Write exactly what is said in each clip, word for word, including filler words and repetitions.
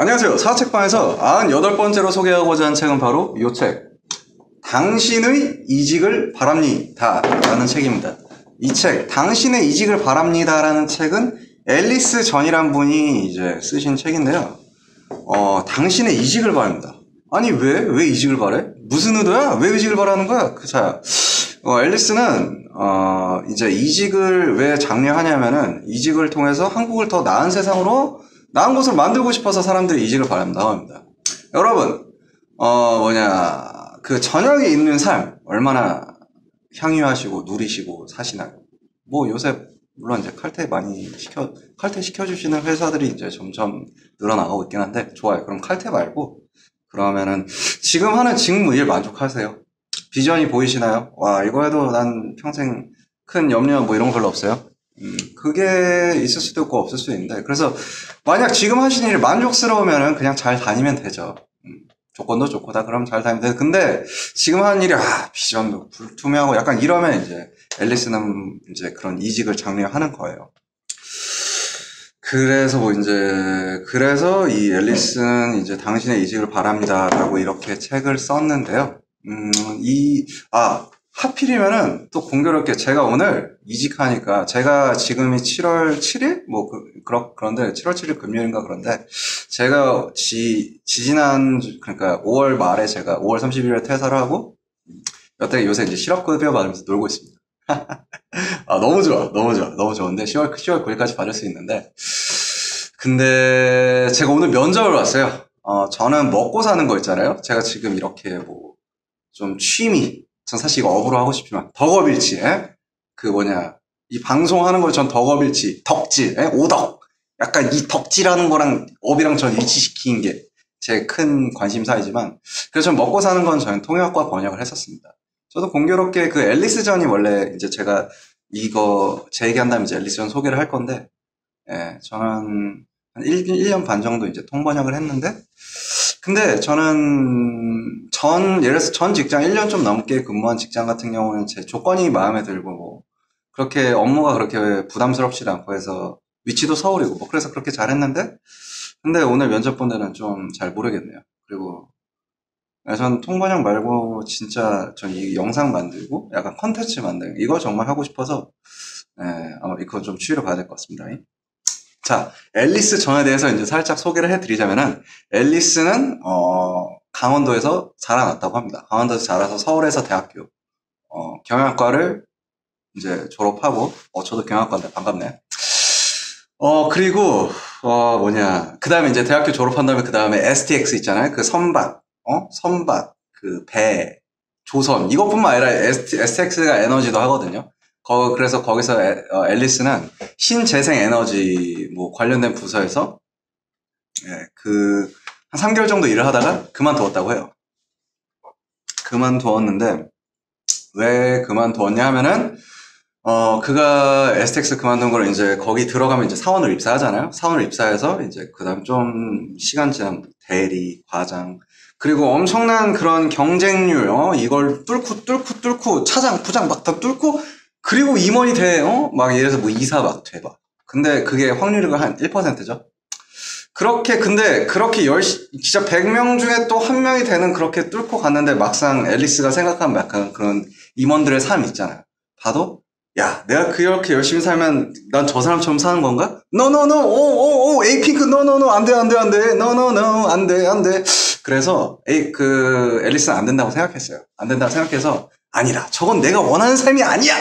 안녕하세요. 사책방에서 구십팔 번째로 소개하고자 한 책은 바로 이 책, 당신의 이직을 바랍니다 라는 책입니다. 이 책, 당신의 이직을 바랍니다 라는 책은 앨리스 전이란 분이 이제 쓰신 책인데요. 어, 당신의 이직을 바랍니다. 아니 왜? 왜 이직을 바래? 무슨 의도야? 왜 이직을 바라는 거야? 그, 자, 어, 앨리스는 어, 이제 이직을 왜 장려하냐면은 이직을 통해서 한국을 더 나은 세상으로, 나은 곳을 만들고 싶어서 사람들이 이직을 바랍니다 합니다. 여러분, 어, 뭐냐, 그 저녁에 있는 삶 얼마나 향유하시고 누리시고 사시나요? 뭐 요새 물론 이제 칼퇴 많이 시켜 칼퇴 시켜주시는 회사들이 이제 점점 늘어나가고 있긴 한데, 좋아요. 그럼 칼퇴 말고, 그러면은 지금 하는 직무 일 만족하세요? 비전이 보이시나요? 와, 이거 해도 난 평생 큰 염려 뭐 이런 거 별로 없어요? 음, 그게 있을 수도 있고 없을 수도 있는데, 그래서 만약 지금 하시는 일 만족스러우면은 그냥 잘 다니면 되죠. 음, 조건도 좋고 다 그럼 잘 다니면 되죠. 근데 지금 하는 일이 아 비전도 불투명하고 약간 이러면 이제 앨리스는 이제 그런 이직을 장려하는 거예요. 그래서 뭐 이제 그래서 이 앨리스는 이제 당신의 이직을 바랍니다라고 이렇게 책을 썼는데요. 음, 이, 아, 하필이면은 또 공교롭게 제가 오늘 이직하니까, 제가 지금이 칠월 칠일? 뭐, 그, 그러, 그런데, 칠월 칠일 금요일인가 그런데, 제가 지, 지지난, 그러니까 오월 말에 제가 오월 삼십일에 퇴사를 하고, 여태 요새 이제 실업급여 받으면서 놀고 있습니다. 아, 너무 좋아. 너무 좋아. 너무 좋은데, 시월 구일까지 받을 수 있는데, 근데 제가 오늘 면접을 왔어요. 어, 저는 먹고 사는 거 있잖아요. 제가 지금 이렇게 뭐, 좀 취미, 전 사실 이거 업으로 하고 싶지만 덕업일치, 에? 그 뭐냐, 이 방송하는 걸 전 덕업일치, 덕질, 에? 오덕, 약간 이 덕질하는 거랑 업이랑 전 일치시킨 게 제 큰 관심사이지만, 그래서 전 먹고 사는 건 저는 통역과 번역을 했었습니다. 저도 공교롭게 그 앨리스 전이 원래 이제 제가 이거 제 얘기한다면 이제 앨리스 전 소개를 할 건데, 예, 저는 한 일 년 반 정도 이제 통번역을 했는데, 근데 저는 전 예를 들어서 전 직장 일 년 좀 넘게 근무한 직장 같은 경우는 제 조건이 마음에 들고 뭐 그렇게 업무가 그렇게 부담스럽지 않고 해서 위치도 서울이고 뭐 그래서 그렇게 잘했는데, 근데 오늘 면접 본 데는 좀 잘 모르겠네요. 그리고 전 통번역 말고 진짜 전 이 영상 만들고 약간 컨텐츠 만들고 이거 정말 하고 싶어서, 예, 아마 이거 좀 추이를 봐야 될 것 같습니다. 자, 앨리스 전에 대해서 이제 살짝 소개를 해드리자면은, 앨리스는 어, 강원도에서 자라났다고 합니다. 강원도에서 자라서 서울에서 대학교 어, 경영학과를 이제 졸업하고, 어, 저도 경영학과인데 반갑네. 어, 그리고 어, 뭐냐, 그 다음에 이제 대학교 졸업한 다음에 그 다음에 에스티엑스 있잖아요. 그 선박, 어, 선박, 그 배, 조선, 이것뿐만 아니라 에스티엑스가 에너지도 하거든요. 거, 그래서 거기서 에, 어, 앨리스는 신재생 에너지 뭐 관련된 부서에서, 예, 그 한 삼 개월 정도 일을 하다가 그만두었다고 해요. 그만두었는데 왜 그만두었냐 하면은, 어, 그가 에스티엑스 그만둔 걸 이제 거기 들어가면 이제 사원을 입사하잖아요. 사원을 입사해서 이제 그다음 좀 시간 지나면 대리, 과장, 그리고 엄청난 그런 경쟁률, 어, 이걸 뚫고 뚫고 뚫고 차장, 부장 막 다 뚫고, 그리고 임원이 돼, 어? 막 예를 들어서 뭐 이사 막 돼봐. 근데 그게 확률이 한 일 퍼센트죠. 그렇게, 근데 그렇게 열, 진짜 백 명 중에 또 한 명이 되는, 그렇게 뚫고 갔는데 막상 앨리스가 생각한 약간 그런 임원들의 삶 있잖아요. 봐도, 야, 내가 그렇게 열심히 살면 난 저 사람처럼 사는 건가? No, no, no, 오, 오, 오, 에이핑크, no, no, no, 안 돼, 안 돼, 안 돼, no, no, no, 안 돼, 안 돼. 그래서, 에이, 그, 앨리스는 안 된다고 생각했어요. 안 된다고 생각해서, 아니라, 저건 내가 원하는 삶이 아니야!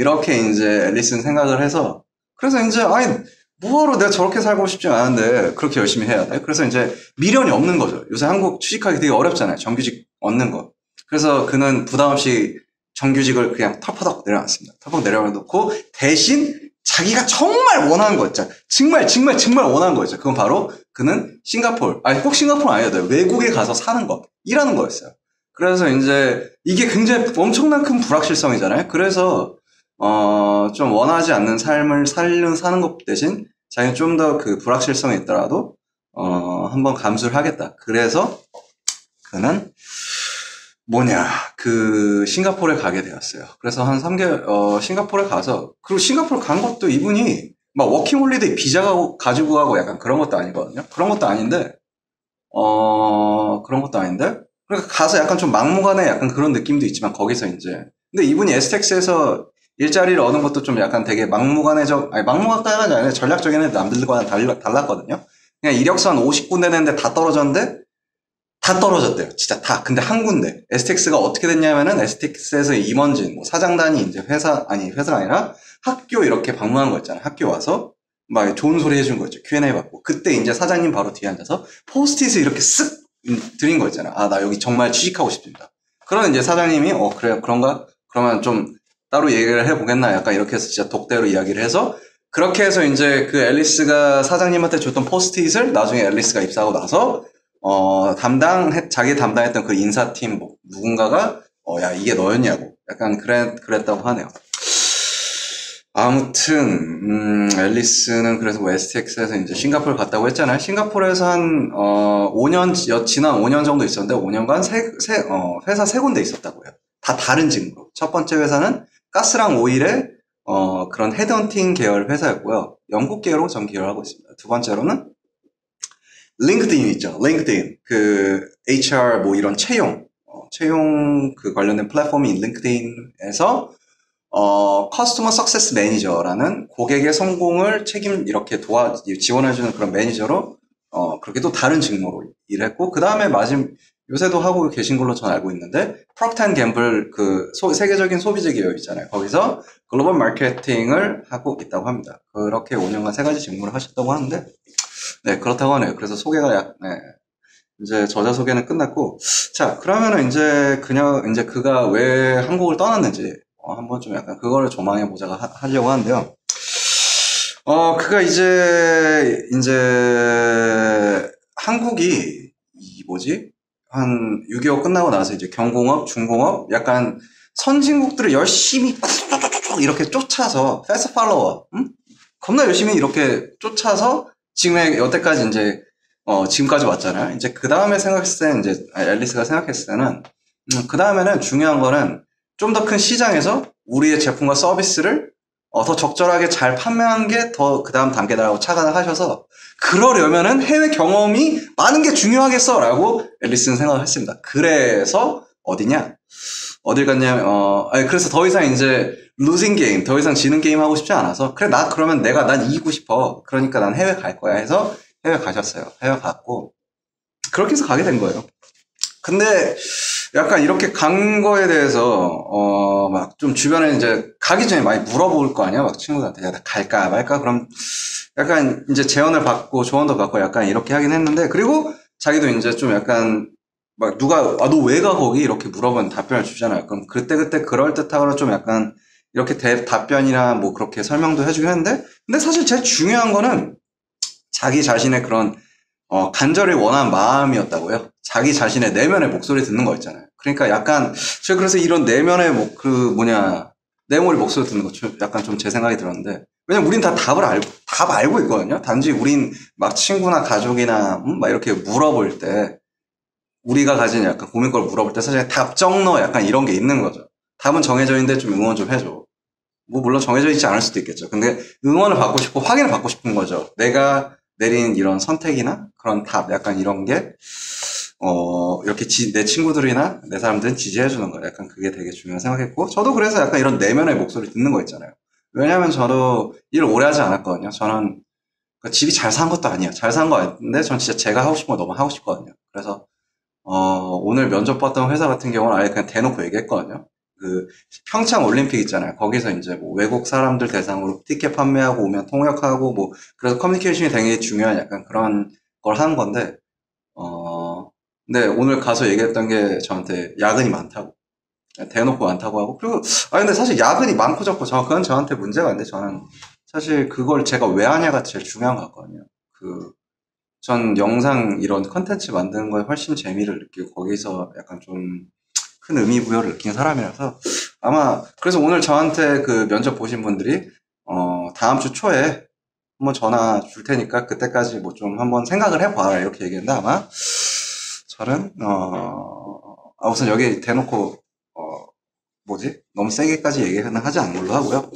이렇게 이제 앨리스는 생각을 해서, 그래서 이제 아니 뭐하러 내가 저렇게 살고 싶지 않은데 그렇게 열심히 해야 돼? 그래서 이제 미련이 없는 거죠. 요새 한국 취직하기 되게 어렵잖아요, 정규직 얻는 거. 그래서 그는 부담 없이 정규직을 그냥 털퍼덕 내려놨습니다. 털퍼덕 내려놓고 대신 자기가 정말 원하는 거 있잖아요. 정말 정말 정말 원하는 거 있죠. 그건 바로 그는 싱가폴, 아니 꼭 싱가폴 아니어도 외국에 가서 사는 거, 일하는 거였어요. 그래서 이제 이게 굉장히 엄청난 큰 불확실성이잖아요. 그래서 어, 좀 원하지 않는 삶을 살려 사는 것 대신 자기는 좀 더 그 불확실성이 있더라도, 어, 한번 감수를 하겠다. 그래서 그는 뭐냐, 그, 싱가포르에 가게 되었어요. 그래서 한 삼 개월, 어, 싱가포르에 가서, 그리고 싱가포르 간 것도 이분이 막 워킹홀리데이 비자 가고, 가지고 가고 약간 그런 것도 아니거든요. 그런 것도 아닌데, 어, 그런 것도 아닌데? 그러니까 가서 약간 좀 막무가내 약간 그런 느낌도 있지만 거기서 이제. 근데 이분이 에스티엑스에서 일자리를 얻은 것도 좀 약간 되게 막무가내적, 아니, 막무가내가 아니라 전략적인 애들 남들과 달랐거든요. 그냥 이력서 한 오십 군데 냈는데 다 떨어졌는데, 다 떨어졌대요. 진짜 다. 근데 한 군데. 에스티엑스가 어떻게 됐냐면은 에스티엑스에서 임원진, 뭐 사장단이 이제 회사, 아니, 회사가 아니라 학교 이렇게 방문한 거 있잖아요. 학교 와서 막 좋은 소리 해준 거 있죠. 큐 앤 에이 받고. 그때 이제 사장님 바로 뒤에 앉아서 포스트잇을 이렇게 쓱 드린 거 있잖아요. 아, 나 여기 정말 취직하고 싶습니다. 그런 이제 사장님이, 어, 그래, 그런가? 그러면 좀 따로 얘기를 해보겠나? 약간 이렇게 해서 진짜 독대로 이야기를 해서 그렇게 해서 이제 그 앨리스가 사장님한테 줬던 포스트잇을 나중에 앨리스가 입사하고 나서 어, 담당, 자기 담당했던 그 인사팀 뭐, 누군가가 어, 야, 이게 너였냐고. 약간 그랬, 그랬다고 하네요. 아무튼, 음, 앨리스는 그래서 뭐 에스티엑스에서 이제 싱가폴 갔다고 했잖아요. 싱가폴에서 한, 어, 오 년, 지난 오 년 정도 있었는데, 오 년간 세, 세, 어, 회사 세 군데 있었다고요. 다 다른 직무로. 첫 번째 회사는 가스랑 오일의, 어, 그런 헤드헌팅 계열 회사였고요. 영국 계열로 전 계열하고 있습니다. 두 번째로는, 링크드인 있죠. 링크드인. 그, 에이치알 뭐 이런 채용, 어, 채용 그 관련된 플랫폼인 링크드인에서 어, 커스터머 석세스 매니저라는 고객의 성공을 책임, 이렇게 도와, 지원해주는 그런 매니저로, 어, 그렇게 또 다른 직무로 일했고, 그 다음에 마지막, 요새도 하고 계신 걸로 전 알고 있는데, 프록터 앤 갬블 그, 소, 세계적인 소비재 기업 있잖아요. 거기서 글로벌 마케팅을 하고 있다고 합니다. 그렇게 오 년간 세 가지 직무를 하셨다고 하는데, 네, 그렇다고 하네요. 그래서 소개가 약, 네. 이제 저자 소개는 끝났고, 자, 그러면은 이제 그냥, 이제 그가 왜 한국을 떠났는지, 어, 한번 좀 약간 그거를 조망해 보자고 하려고 하는데요. 어, 그가 이제, 이제, 한국이, 이 뭐지? 한 육이오 끝나고 나서 이제 경공업, 중공업, 약간 선진국들을 열심히 이렇게 쫓아서, 패스트 팔로워, 응? 겁나 열심히 이렇게 쫓아서 지금 여태까지 이제, 어, 지금까지 왔잖아요. 이제 그 다음에 생각했을 때, 이제, 앨리스가 생각했을 때는, 음, 그 다음에는 중요한 거는, 좀 더 큰 시장에서 우리의 제품과 서비스를 어, 더 적절하게 잘 판매하는 게 더 그 다음 단계다라고 착안을 하셔서 그러려면은 해외 경험이 많은 게 중요하겠어라고 앨리스는 생각을 했습니다. 그래서 어디냐? 어딜 갔냐면 어, 아니, 그래서 더 이상 이제 루징 게임, 더 이상 지는 게임 하고 싶지 않아서 그래 나 그러면 내가 난 이기고 싶어. 그러니까 난 해외 갈 거야 해서 해외 가셨어요. 해외 갔고 그렇게 해서 가게 된 거예요. 근데 약간 이렇게 간 거에 대해서 어 막 좀 주변에 이제 가기 전에 많이 물어볼 거 아니야 막 친구들한테 야 나 갈까 말까 그럼 약간 이제 제언을 받고 조언도 받고 약간 이렇게 하긴 했는데 그리고 자기도 이제 좀 약간 막 누가 아 너 왜 가 거기 이렇게 물어보면 답변을 주잖아요. 그럼 그때 그때 그럴 듯하거나 좀 약간 이렇게 대, 답변이나 뭐 그렇게 설명도 해주긴 했는데 근데 사실 제일 중요한 거는 자기 자신의 그런 어, 간절히 원한 마음이었다고요? 자기 자신의 내면의 목소리 듣는 거 있잖아요. 그러니까 약간, 제가 그래서 이런 내면의, 뭐, 그, 뭐냐, 내 머리 목소리 듣는 거 좀, 약간 좀 제 생각이 들었는데, 왜냐면 우린 다 답을 알고, 답 알고 있거든요? 단지 우린 막 친구나 가족이나, 음, 막 이렇게 물어볼 때, 우리가 가진 약간 고민거리 물어볼 때 사실 답정너 약간 이런 게 있는 거죠. 답은 정해져 있는데 좀 응원 좀 해줘. 뭐, 물론 정해져 있지 않을 수도 있겠죠. 근데 응원을 받고 싶고 확인을 받고 싶은 거죠. 내가, 내린 이런 선택이나 그런 답, 약간 이런 게, 어, 이렇게 지, 내 친구들이나 내 사람들은 지지해주는 거. 약간 그게 되게 중요한 생각했고, 저도 그래서 약간 이런 내면의 목소리 듣는 거 있잖아요. 왜냐면 저도 일 오래 하지 않았거든요. 저는 그 집이 잘 산 것도 아니에요. 잘 산 거 아닌데, 전 진짜 제가 하고 싶은 거 너무 하고 싶거든요. 그래서, 어, 오늘 면접 봤던 회사 같은 경우는 아예 그냥 대놓고 얘기했거든요. 그, 평창 올림픽 있잖아요. 거기서 이제 뭐 외국 사람들 대상으로 티켓 판매하고 오면 통역하고 뭐, 그래서 커뮤니케이션이 되게 중요한 약간 그런 걸 하는 건데, 어, 근데 오늘 가서 얘기했던 게 저한테 야근이 많다고. 대놓고 많다고 하고. 그리고, 아 근데 사실 야근이 많고 적고, 저, 그건 저한테 문제가 안 돼. 저는 사실 그걸 제가 왜 하냐가 제일 중요한 것 같거든요. 그, 전 영상 이런 컨텐츠 만드는 거에 훨씬 재미를 느끼고, 거기서 약간 좀, 큰 의미부여를 느낀 사람이라서 아마 그래서 오늘 저한테 그 면접 보신 분들이 어 다음 주 초에 한번 전화 줄 테니까 그때까지 뭐 좀 한번 생각을 해봐라 이렇게 얘기했는데 아마 저는 어 아무튼 여기 대놓고 어 뭐지 너무 세게까지 얘기는 하지 않는 걸로 하고요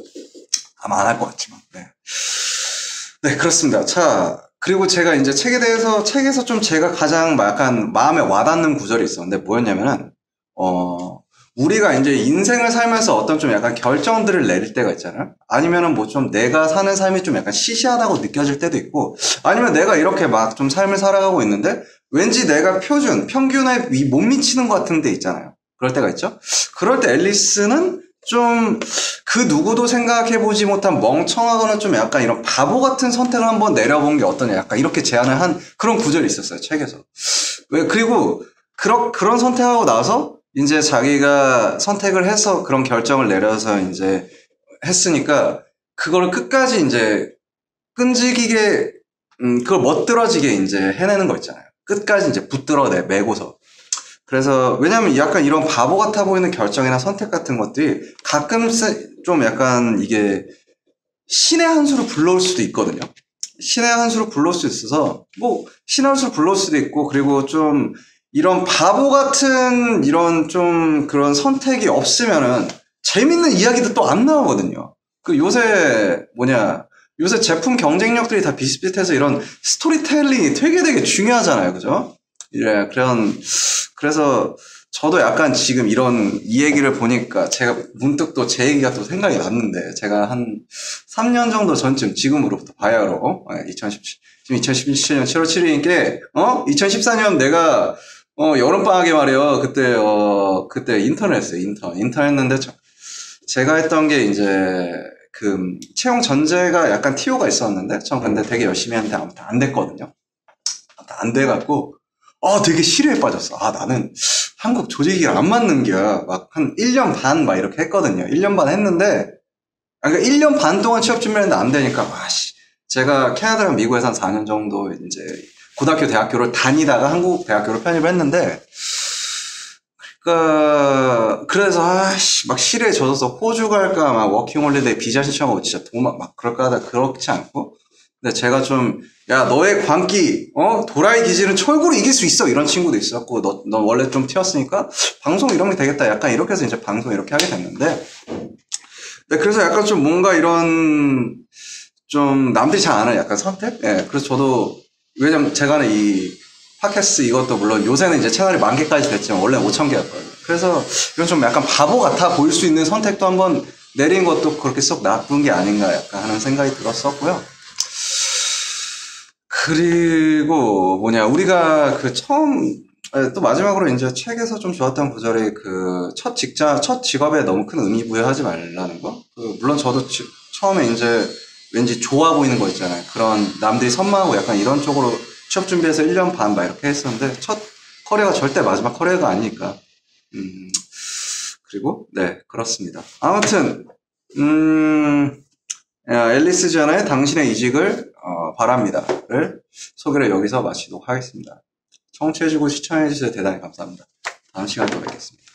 아마 안 할 것 같지만 네. 네 그렇습니다. 자 그리고 제가 이제 책에 대해서, 책에서 좀 제가 가장 약간 마음에 와닿는 구절이 있었는데 뭐였냐면은, 어, 우리가 이제 인생을 살면서 어떤 좀 약간 결정들을 내릴 때가 있잖아요. 아니면은 뭐 좀 내가 사는 삶이 좀 약간 시시하다고 느껴질 때도 있고, 아니면 내가 이렇게 막 좀 삶을 살아가고 있는데 왠지 내가 표준, 평균에 못 미치는 것 같은 데 있잖아요. 그럴 때가 있죠. 그럴 때 앨리스는 좀 그 누구도 생각해보지 못한 멍청하거나 좀 약간 이런 바보 같은 선택을 한번 내려본 게 어떠냐, 약간 이렇게 제안을 한 그런 구절이 있었어요, 책에서. 왜, 그리고 그런 그런 선택하고 나서 이제 자기가 선택을 해서 그런 결정을 내려서 이제 했으니까 그걸 끝까지 이제 끈질기게, 음, 그걸 멋들어지게 이제 해내는 거 있잖아요. 끝까지 이제 붙들어 내, 메고서. 그래서 왜냐면 약간 이런 바보 같아 보이는 결정이나 선택 같은 것들이 가끔 좀 약간 이게 신의 한 수를 불러올 수도 있거든요. 신의 한 수를 불러올 수 있어서, 뭐 신의 한 수를 불러올 수도 있고, 그리고 좀 이런 바보 같은 이런 좀 그런 선택이 없으면은 재밌는 이야기도 또 안 나오거든요. 그 요새 뭐냐, 요새 제품 경쟁력들이 다 비슷비슷해서 이런 스토리텔링이 되게 되게 중요하잖아요, 그죠? 예, 그런, 그래서 저도 약간 지금 이런 이 얘기를 보니까 제가 문득 또 제 얘기가 또 생각이 났는데, 제가 한 삼 년 정도 전쯤, 지금으로부터 바야로 이천십칠, 지금 이천십칠 년 칠월 칠일인께 어? 이천십사 년 내가 어, 여름방학에 말이에요. 그때, 어, 그때 인턴을 했어요, 인턴. 인턴 했는데, 저, 제가 했던 게 이제, 그, 채용 전제가 약간 티오가 있었는데, 전 근데 되게 열심히 했는데 아무튼 안 됐거든요. 안 돼갖고, 아, 되게 실효에 빠졌어. 아, 나는 한국 조직이랑 안 맞는 게야. 막 한 일 년 반 막 이렇게 했거든요. 일 년 반 했는데, 아, 그러니까 일 년 반 동안 취업 준비를 했는데 안 되니까, 와, 씨. 제가 캐나다랑 미국에서 한 사 년 정도 이제, 고등학교, 대학교를 다니다가 한국 대학교로 편입을 했는데, 그러니까 그래서 아씨 막 실에 젖어서 호주 갈까 막 워킹홀리데이 비자 신청하고 진짜 도막 막 그럴까 하다 그렇지 않고, 근데 제가 좀, 야 너의 광기, 어 도라이 기질은 철구로 이길 수 있어, 이런 친구도 있었고, 너, 너 원래 좀 튀었으니까 방송 이런 게 되겠다, 약간 이렇게 해서 이제 방송 이렇게 하게 됐는데, 근데 그래서 약간 좀 뭔가 이런 좀 남들이 잘 아는 약간 선택, 예, 그래서 저도 왜냐면 제가 이 팟캐스트 이것도 물론 요새는 이제 채널이 만 개까지 됐지만 원래 오천 개였거든요. 그래서 이런 좀 약간 바보 같아 보일 수 있는 선택도 한번 내린 것도 그렇게 썩 나쁜 게 아닌가 약간 하는 생각이 들었었고요. 그리고 뭐냐, 우리가 그 처음, 또 마지막으로 이제 책에서 좀 좋았던 구절이 그 첫 직장, 첫 직업에 너무 큰 의미 부여하지 말라는 거. 그 물론 저도 지, 처음에 이제 왠지 좋아 보이는 거 있잖아요. 그런 남들이 선망하고 약간 이런 쪽으로 취업 준비해서 일 년 반 막 이렇게 했었는데, 첫 커리어가 절대 마지막 커리어가 아니니까. 음, 그리고, 네, 그렇습니다. 아무튼, 음, 앨리스 전의 당신의 이직을, 어, 바랍니다.를 소개를 여기서 마치도록 하겠습니다. 청취해주고 시청해주셔서 대단히 감사합니다. 다음 시간에 또 뵙겠습니다.